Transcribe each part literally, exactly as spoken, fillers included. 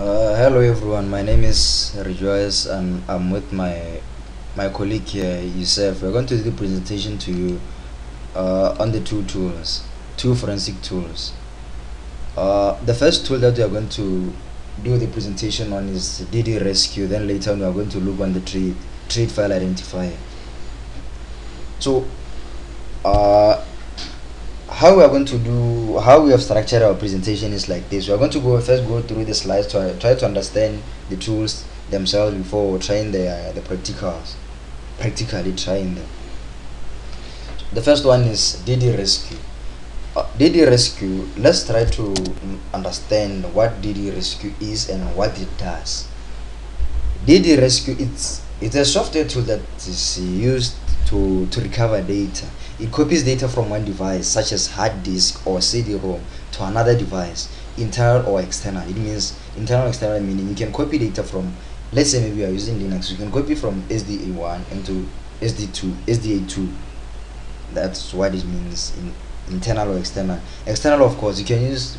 Uh, hello everyone, my name is Rejoice and I'm with my my colleague here, Yusef. We're going to do the presentation to you uh, on the two tools, two forensic tools. Uh, the first tool that we are going to do the presentation on is D D Rescue, then later on we are going to look on the TRiD, TRiD file identifier. So uh, how we are going to do how we have structured our presentation is like this. We are going to go first go through the slides to try to understand the tools themselves before trying the uh, the practicals, practically trying them. The first one is D D Rescue. Uh, D D Rescue. Let's try to understand what D D Rescue is and what it does. D D Rescue it's it's a software tool that is used to to recover data. It copies data from one device, such as hard disk or C D ROM, to another device, internal or external. It means internal external meaning you can copy data from, let's say maybe you are using Linux, you can copy from S D A one into S D two, S D A two. That's what it means in internal or external. External, of course, you can use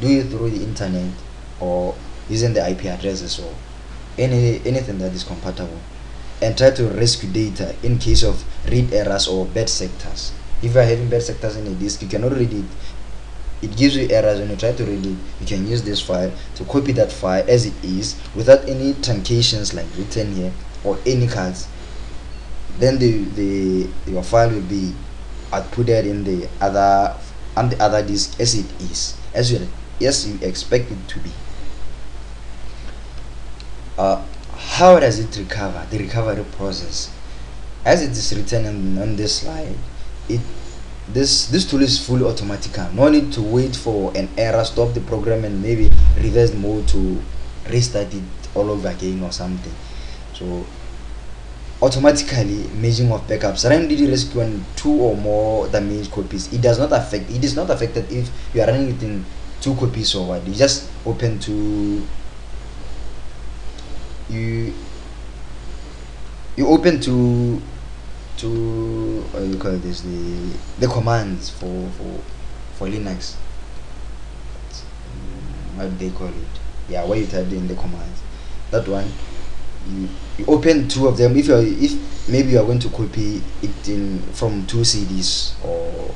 do it through the internet or using the I P addresses or any anything that is compatible, and try to rescue data in case of read errors or bad sectors. If you are having bad sectors in a disk, you cannot read it. It gives you errors when you try to read it. You can use this file to copy that file as it is without any truncations like written here or any cuts. Then the, the your file will be outputted in the other on the other disk as it is, as you as you expect it to be. Uh, How does it recover? The recovery process, as it is written in, on this slide, it this this tool is fully automatic. No need to wait for an error, stop the program, and maybe reverse mode to restart it all over again or something. So automatically merging of backups. Running D D Rescue on two or more damaged copies. It does not affect. It is not affected if you are running it in two copies or what. You just open to. you you open to to what do you call this the the commands for for for Linux, what they call it, yeah, where you type in the commands. That one, you, you open two of them if you are, if maybe you are going to copy it in from two C Ds or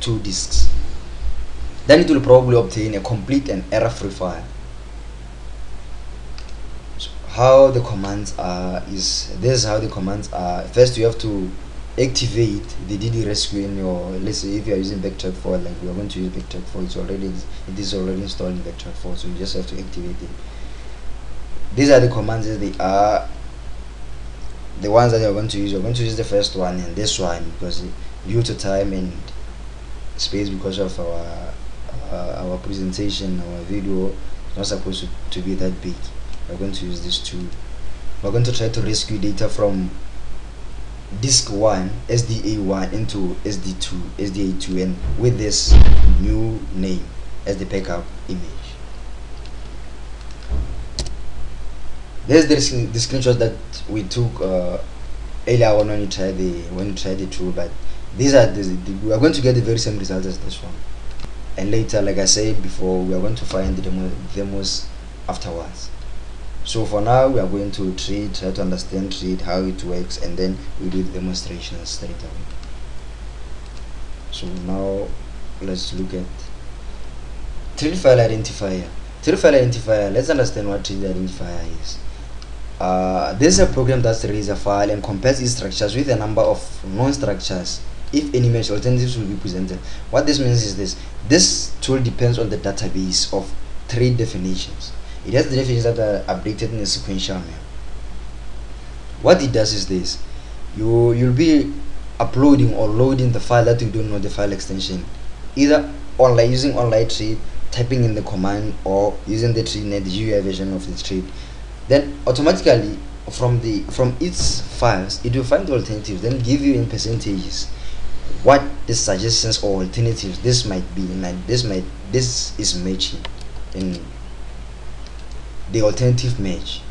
two disks, then it will probably obtain a complete and error-free file. How the commands are is this is how the commands are. First, you have to activate the D D Rescue in your, let's say if you are using Backtrack four, like we are going to use Backtrack four, it's already it is already installed in Backtrack four, so you just have to activate it. These are the commands as they are. The ones that you are going to use, you are going to use the first one and this one because due to time and space, because of our uh, our presentation, our video, it's not supposed to, to be that big. We're going to use this tool. We're going to try to rescue data from disk one, S D A one into S D two, S D A two, and with this new name as the backup image. This is the, the screenshot that we took uh, earlier on when you tried the when you tried the tool, but these are the, the we are going to get the very same results as this one. And later, like I said before, we are going to find the demo, demos afterwards. So for now, we are going to TRiD, try to understand TRiD, how it works, and then we do the demonstrations straight away. So now, let's look at TRiD file identifier. TRiD file identifier, let's understand what TRiD identifier is. Uh, this is a program that reads a file and compares its structures with a number of non-structures. If any match, alternatives will be presented. What this means is this. This tool depends on the database of TRiD definitions. It has the definitions that are updated in a sequential manner. What it does is this: you you'll be uploading or loading the file that you don't know the file extension, either online using online TRiD, typing in the command, or using the TRiDNet G U I version of the TRiD. Then automatically from the from its files, it will find the alternatives, then give you in percentages what the suggestions or alternatives this might be, and this might this is matching in. The alternative match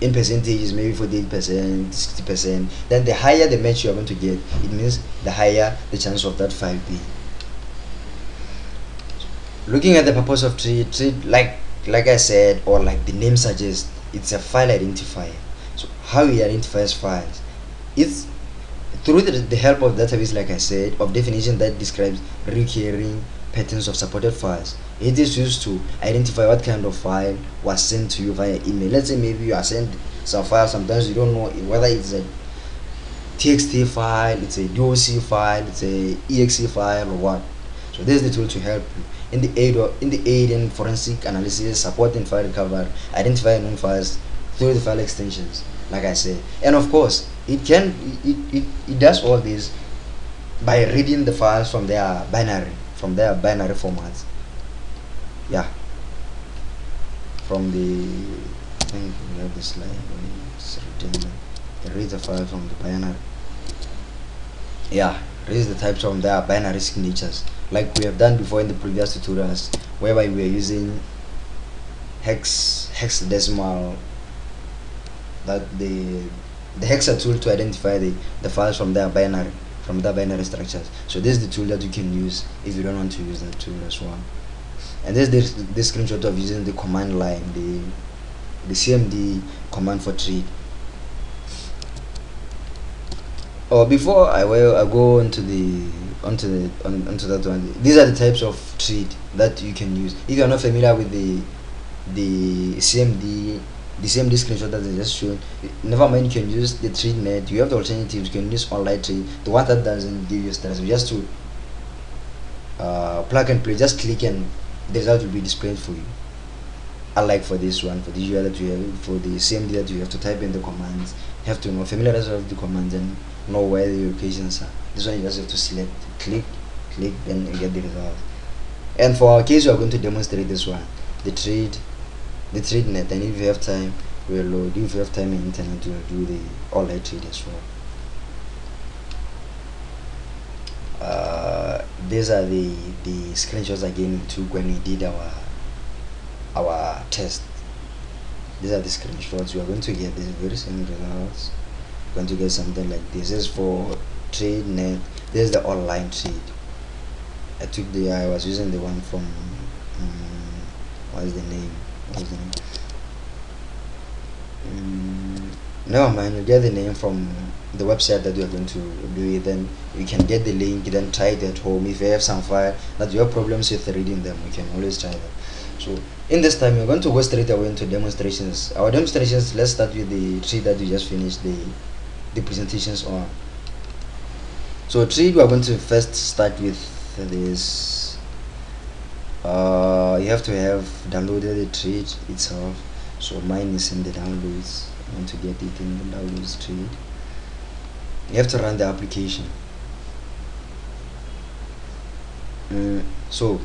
in percentages, maybe forty-eight percent, sixty percent. Then the higher the match you are going to get, it means the higher the chance of that file being. Looking at the purpose of TRiD, TRiD, like like I said, or like the name suggests, it's a file identifier. So how it identifies files, it's through the, the help of database, like I said, of definition that describes recurring patterns of supported files. It is used to identify what kind of file was sent to you via email. Let's say maybe you are sent some file, sometimes you don't know whether it's a T X T file, it's a D O C file, it's a E X E file, or what. So this is the tool to help you in the aid of, in the aid in forensic analysis, supporting file recovery, identifying known files through the file extensions, like I said. And of course, it can it, it, it does all this by reading the files from their binary, from their binary formats. Yeah, from the I think we have this slide. It's written, read the file from the binary. Yeah, read the types from their binary signatures, like we have done before in the previous tutorials, whereby we are using hex hexadecimal, that the the hexa tool to identify the the files from their binary, from their binary structures. So this is the tool that you can use if you don't want to use that tool as well. And this is the, the screenshot of using the command line, the the C M D command for TRiD. Or before I will I go into the onto the on, onto that one. These are the types of TRiD that you can use. If you are not familiar with the the C M D, the C M D screenshot that I just showed, never mind, you can use the TRiD net. You have the alternatives. You can use online TRiD, the one that doesn't give you stress. Just to uh, plug and play, just click and the result will be displayed for you. Unlike for this one, for the U I that you have, for the C M D that you have to type in the commands, you have to know, familiarize yourself with the commands and know where the locations are. This one you just have to select, click, click, then you get the result. And for our case, we are going to demonstrate this one, the TRiD, the TRiD net. And if you have time, we will load. If you have time and internet, we will do the all that TRiD as well. Uh, these are the the screenshots again we took when we did our our test. These are the screenshots. We are going to get these very same results. We're going to get something like this. This is for TRiD net. This is the online TRiD. I took the I was using the one from um, what is the name? What is the name? Um, never mind. You get the name from the website that you are going to do it. Then you can get the link. Then try it at home. If you have some file that you have problems with reading them, you can always try that. So in this time, we're going to go straight away into demonstrations. Our demonstrations. Let's start with the TRiD that we just finished the the presentations on. So TRiD, we are going to first start with this. Uh, you have to have downloaded the TRiD itself. So mine is in the downloads. I'm going to get it in the downloads TRiD. You have to run the application. Mm, so.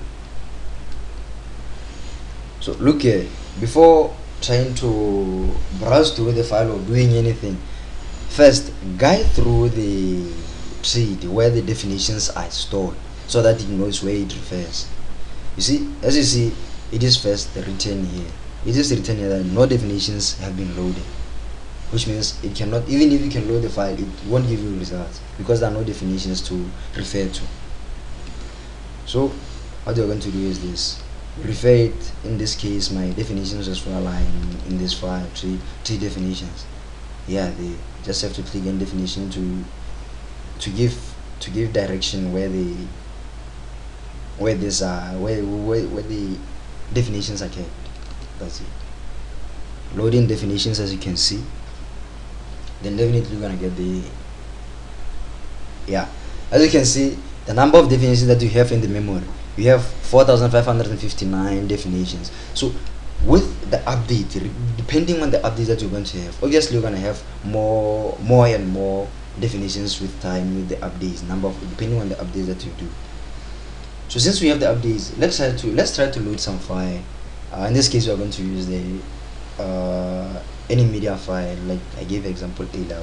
So look here, before trying to browse through the file or doing anything, first guide through the TRiD where the definitions are stored so that it knows where it refers. You see, as you see, it is first written here. It is written here that no definitions have been loaded, which means it cannot, even if you can load the file, it won't give you results because there are no definitions to refer to. So what you're going to do is this. Refer it, in this case, my definitions as well are in, in this file, three, three definitions. Yeah, they just have to click on definition to to give to give direction where the where these are where where where the definitions are kept. That's it. Loading definitions, as you can see. Then definitely you're gonna get the yeah. As you can see, the number of definitions that you have in the memory. We have four thousand five hundred fifty-nine definitions. So with the update, depending on the updates that you're going to have, obviously you're going to have more more and more definitions with time, with the updates, number of, depending on the updates that you do. So since we have the updates, let's try to let's try to load some file. Uh, in this case, we're going to use the uh, any media file, like I gave example earlier.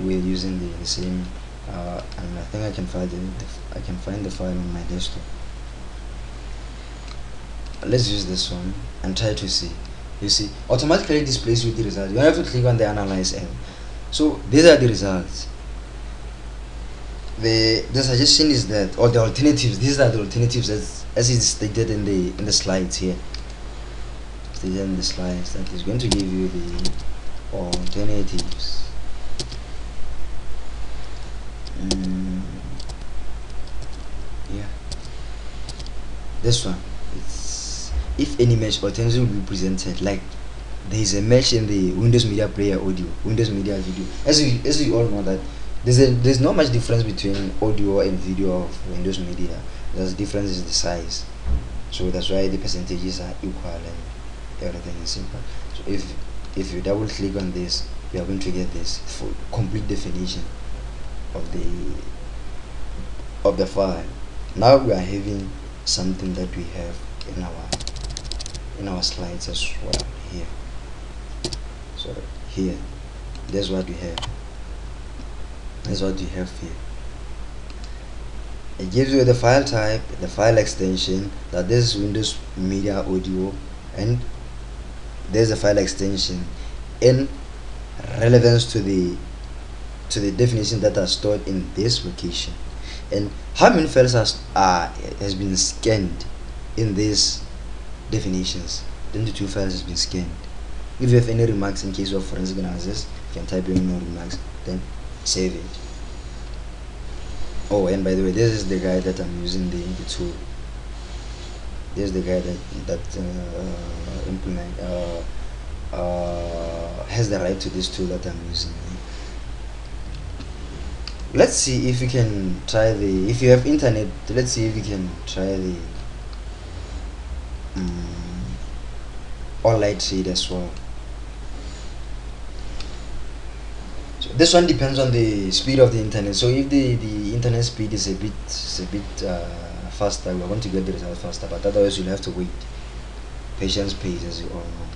We're using the, the same uh, and I think I can find the I can find the file on my desktop. Let's use this one and try to see. You see, automatically displays with the results. You don't have to click on the analyze L. So these are the results. The the suggestion is that, or the alternatives. These are the alternatives as as is stated in the in the slides here. present the slides that is going to give you the alternatives. Mm, yeah, this one, it's if any mesh alternative will be presented, like there is a mesh in the Windows Media Player audio, Windows Media Video. As you, as you all know that there's a, there's not much difference between audio and video of Windows Media. The difference is the size. So that's why the percentages are equal and everything is simple. So if if you double click on this, you are going to get this full complete definition of the of the file. Now we are having something that we have in our in our slides as well here. So here, that's what we have. That's what we have here. It gives you the file type, the file extension, that this is Windows Media Audio, and there's a file extension in relevance to the to the definition that are stored in this location, and how many files has uh, has been scanned in these definitions. Twenty-two files has been scanned. If you have any remarks in case of forensic analysis, you can type in no remarks, then save it. Oh, and by the way, this is the guy that I'm using the input tool. This is the guy that that uh, implement uh, uh, has the right to this tool that I'm using. Let's see if you can try the. If you have internet, let's see if you can try the um, online TRiD as well. This one depends on the speed of the internet. So if the, the internet speed is a bit is a bit uh, faster, we want to get the result faster. But otherwise, you'll have to wait. Patience pays, as you all know.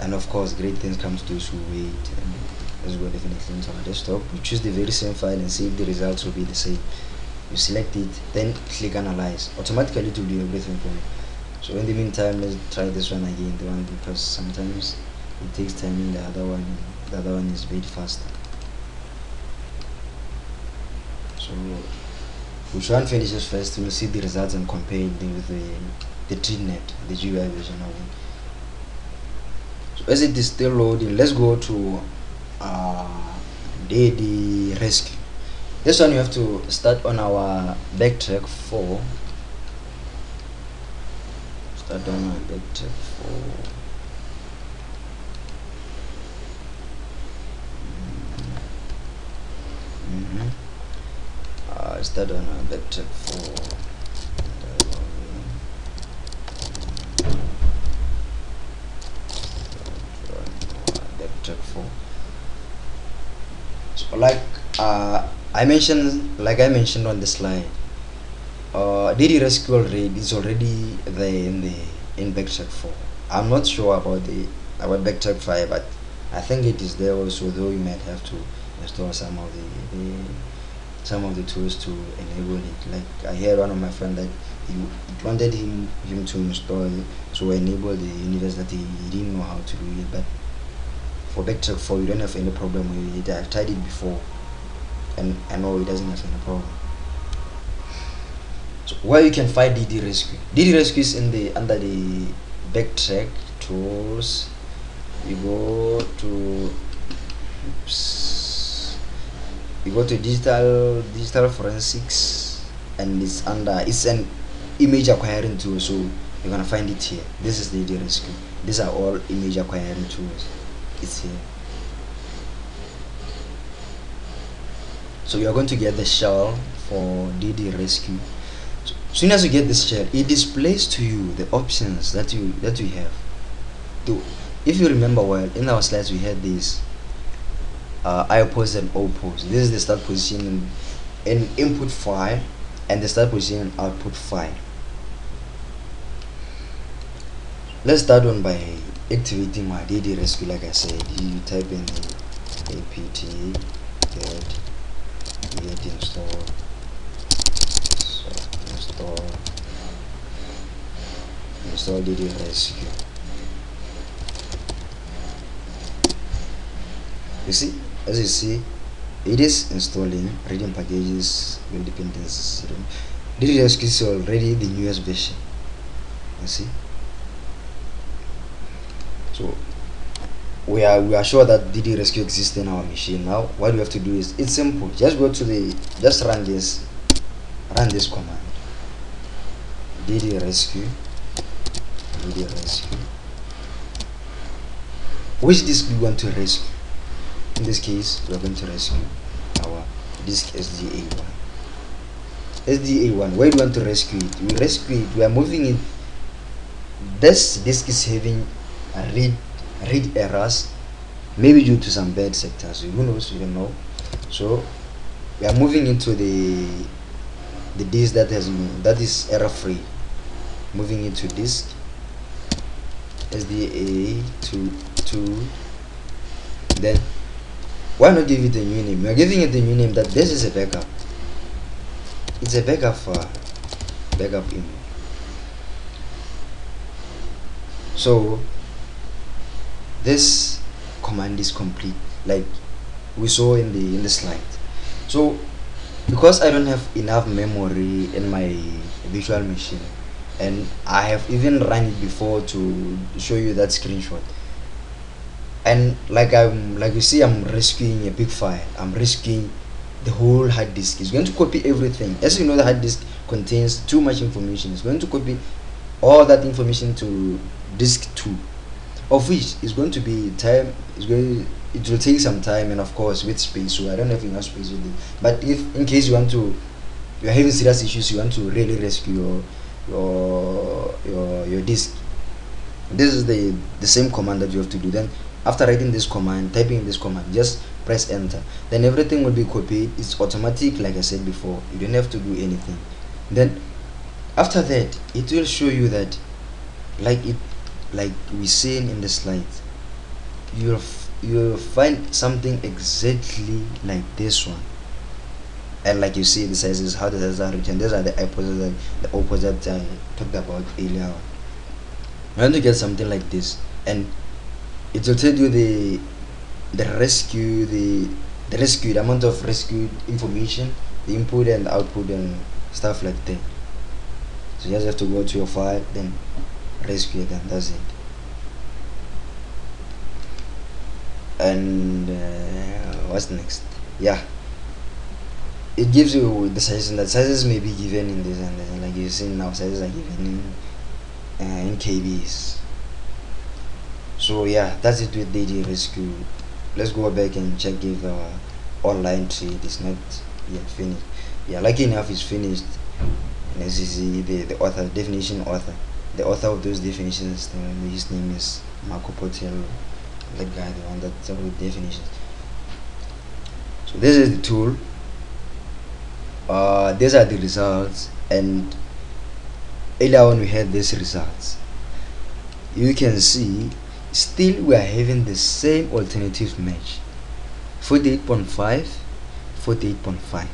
And of course, great things come to those who wait. And let's go definitely into our desktop. We choose the very same file and see if the results will be the same. You select it, then click Analyze. Automatically, it will do everything for you. So in the meantime, let's try this one again. The one because sometimes it takes time in the other one. The other one is a bit faster. So which one finishes first, we'll see the results and compare it with the, the TRiD-net, the G U I version of it. So as it is still loading, let's go to uh, D D Rescue. This one you have to start on our Backtrack four. Start on our Backtrack four. Mm-hmm. Uh, start on a Backtrack four. Backtrack four. So like uh, I mentioned, like I mentioned on the slide, uh, D D Rescue already is already there in the in Backtrack four. I'm not sure about the about Backtrack five, but I think it is there also. Though you might have to install some of the, the some of the tools to enable it. Like I heard one of my friends that he wanted him him to install, so enable the universe that he, he didn't know how to do it. But for Backtrack four, you don't have any problem with it. I've tried it before, and I know it doesn't have any problem. So where you can find D D Rescue? D D Rescue is in the under the Backtrack tools. You go to. Oops. You go to digital digital forensics, and it's under it's an image acquiring tool, so you're gonna find it here. This is the D D Rescue. These are all image acquiring tools. It's here. So you are going to get the shell for D D Rescue. So, as soon as you get this shell, it displays to you the options that you that you have. So if you remember well, in our slides we had this. Uh, I pose and O pose. This is the start position and input file, and the start position and output file. Let's start on by activating my D D Rescue. Like I said, you type in apt get get install so install install D D Rescue. You see. As you see, it is installing, reading packages, build dependencies. D D Rescue is already the newest version. You see, So we are we are sure that D D Rescue exists in our machine. Now what we have to do is, it's simple, just go to the just run this run this command, D D Rescue, D D Rescue. Which disk do you want to rescue? In this case, we are going to rescue our disk S D A one. S D A one, where do you want to rescue it? We rescue it, we are moving it. This disk is having a read read errors, maybe due to some bad sectors, who knows, we don't know. So we are moving into the the disk that has been, that is error free, moving into disk S D A two two. Then why not give it a new name? We are giving it a new name, that this is a backup. It's a backup file, backup image. So this command is complete, like we saw in the in the slide. So because I don't have enough memory in my virtual machine, and I have even run it before to show you that screenshot. And like I'm like you see, I'm rescuing a big file. I'm rescuing the whole hard disk. It's going to copy everything. As you know, the hard disk contains too much information. It's going to copy all that information to disk two, of which is going to be time. It's going to, it will take some time, and of course with space. So I don't have enough space with it. But if in case you want to, you're having serious issues, you want to really rescue your your your, your disk, this is the the same command that you have to do. Then after writing this command, typing this command, just press enter. Then everything will be copied. It's automatic, like I said before. You don't have to do anything. Then after that, it will show you that, like it, like we seen in the slide, you'll you'll find something exactly like this one. And like you see, the sizes, how the sizes are written. These are the opposite, the opposite I talked about earlier on. You want to get something like this, and it will tell you the the rescue, the the rescued amount of rescued information, the input and output and stuff like that. So you just have to go to your file, then rescue again. That's it. And uh, what's next? Yeah, it gives you the sizes. That sizes may be given in this and this, like you see now, sizes are given in uh, in K Bs. So yeah, that's it with D D Rescue. Let's go back and check if our online TRiD is not yet finished. Yeah, lucky enough, it's finished. And as you see, the the author, definition author. The author of those definitions, his name is Marco Portillo, the guy, the one that wrote definitions. So this is the tool. Uh, these are the results, and earlier on we had these results. You can see, still we are having the same alternative mesh, forty-eight point five, forty-eight point five,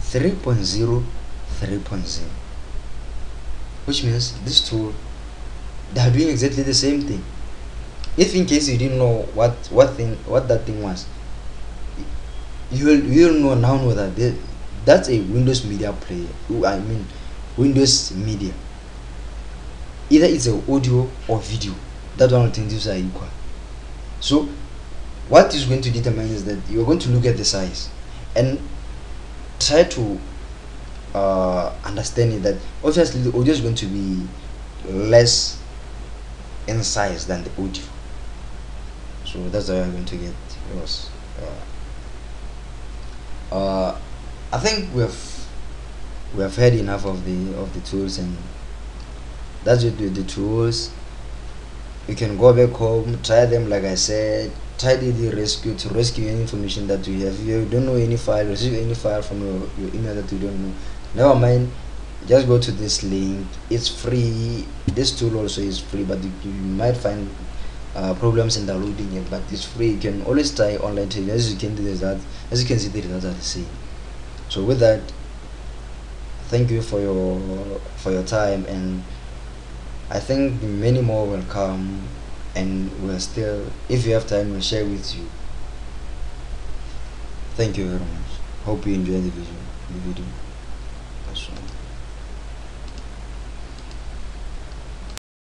three point zero, three point zero. Which means this tool, they are doing exactly the same thing. If in case you didn't know what what thing what that thing was, you will you will know now know that they, that's a Windows Media Player. I mean, Windows Media. Either it's an audio or video. That one alternatives are equal. So what is going to determine is that you are going to look at the size and try to Uh, understanding that obviously the audio is going to be less in size than the audio, so that's how I'm going to get yours. Uh, uh, I think we have we have heard enough of the of the tools, and that's it with the tools. You can go back home, try them. Like I said, try D D Rescue to rescue any information that you have. If you don't know any file, receive any file from your, your email that you don't know, never mind, just go to this link. It's free. This tool also is free, but you, you might find uh, problems in downloading it, but it's free. You can always try online training. As you can do this, that as you can see, the results are the same. So with that, thank you for your for your time, and I think many more will come, and we'll still, if you have time, we'll share with you. Thank you very much. Hope you enjoyed the video. The video. That's all.